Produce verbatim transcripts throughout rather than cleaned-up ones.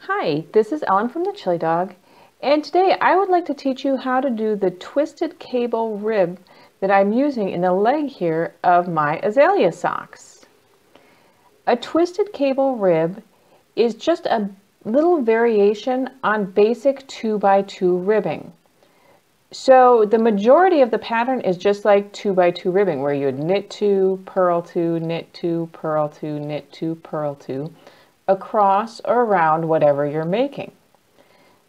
Hi, this is Ellen from The Chilly Dog, and today I would like to teach you how to do the twisted cable rib that I'm using in the leg here of my Azalea socks. A twisted cable rib is just a little variation on basic two by two ribbing. So the majority of the pattern is just like two by two ribbing, where you would knit two, purl two, knit two, purl two, knit two, purl two, across or around whatever you're making.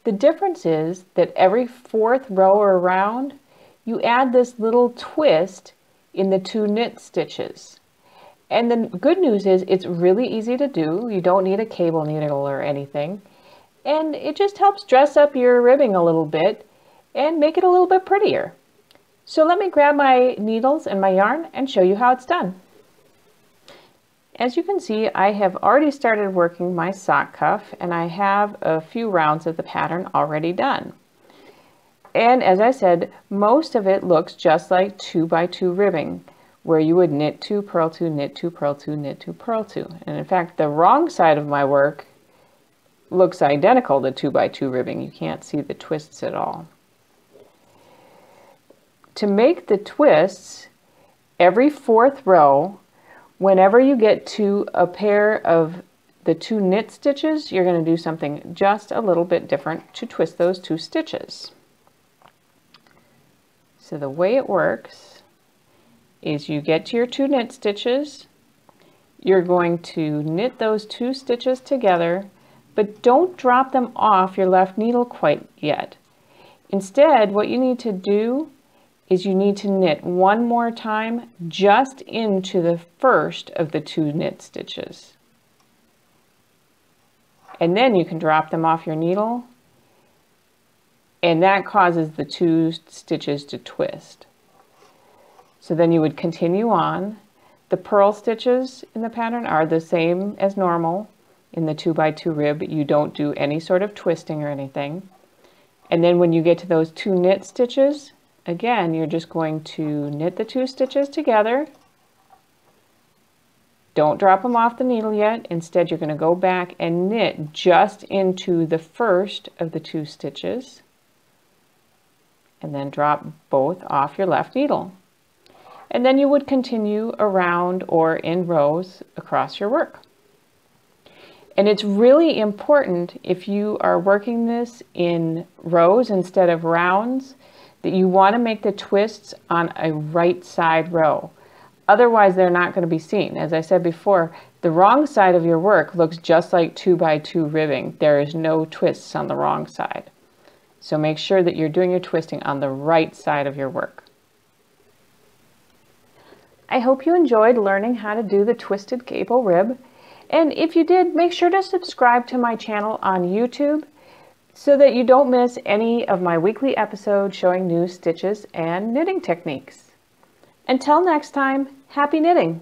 The difference is that every fourth row or round, you add this little twist in the two knit stitches. And the good news is it's really easy to do. You don't need a cable needle or anything. And it just helps dress up your ribbing a little bit and make it a little bit prettier. So let me grab my needles and my yarn and show you how it's done. As you can see, I have already started working my sock cuff, and I have a few rounds of the pattern already done. And as I said, most of it looks just like two by two ribbing, where you would knit two, purl two, knit two, purl two, knit two, purl two. And in fact, the wrong side of my work looks identical to two by two ribbing. You can't see the twists at all. To make the twists, every fourth row, whenever you get to a pair of the two knit stitches, you're going to do something just a little bit different to twist those two stitches. So the way it works is you get to your two knit stitches, you're going to knit those two stitches together, but don't drop them off your left needle quite yet. Instead, what you need to do is you need to knit one more time just into the first of the two knit stitches. And then you can drop them off your needle, and that causes the two stitches to twist. So then you would continue on. The purl stitches in the pattern are the same as normal in the two by two rib. You don't do any sort of twisting or anything. And then when you get to those two knit stitches, again, you're just going to knit the two stitches together. Don't drop them off the needle yet. Instead, you're going to go back and knit just into the first of the two stitches, and then drop both off your left needle. And then you would continue around or in rows across your work. And it's really important, if you are working this in rows instead of rounds, that you want to make the twists on a right side row. Otherwise, they're not going to be seen. As I said before, the wrong side of your work looks just like two by two ribbing. There is no twists on the wrong side. So make sure that you're doing your twisting on the right side of your work. I hope you enjoyed learning how to do the twisted cable rib. And if you did, make sure to subscribe to my channel on YouTube, so that you don't miss any of my weekly episodes showing new stitches and knitting techniques. Until next time, happy knitting!